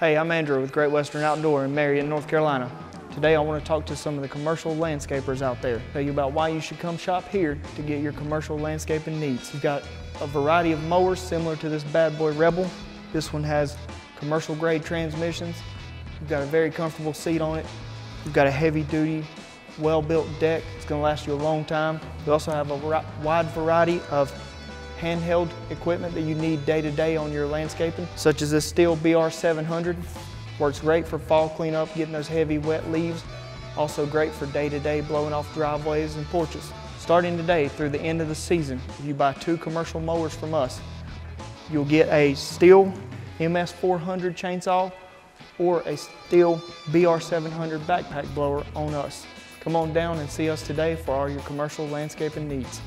Hey, I'm Andrew with Great Western Outdoor in Marion, North Carolina. Today I want to talk to some of the commercial landscapers out there. Tell you about why you should come shop here to get your commercial landscaping needs. You've got a variety of mowers similar to this Bad Boy Rebel. This one has commercial grade transmissions. You've got a very comfortable seat on it. You've got a heavy duty, well-built deck. It's going to last you a long time. You also have a wide variety of handheld equipment that you need day-to-day on your landscaping, such as this Stihl BR 700. Works great for fall cleanup, getting those heavy, wet leaves. Also great for day-to-day blowing off driveways and porches. Starting today through the end of the season, if you buy two commercial mowers from us, you'll get a Stihl MS 400 chainsaw or a Stihl BR 700 backpack blower on us. Come on down and see us today for all your commercial landscaping needs.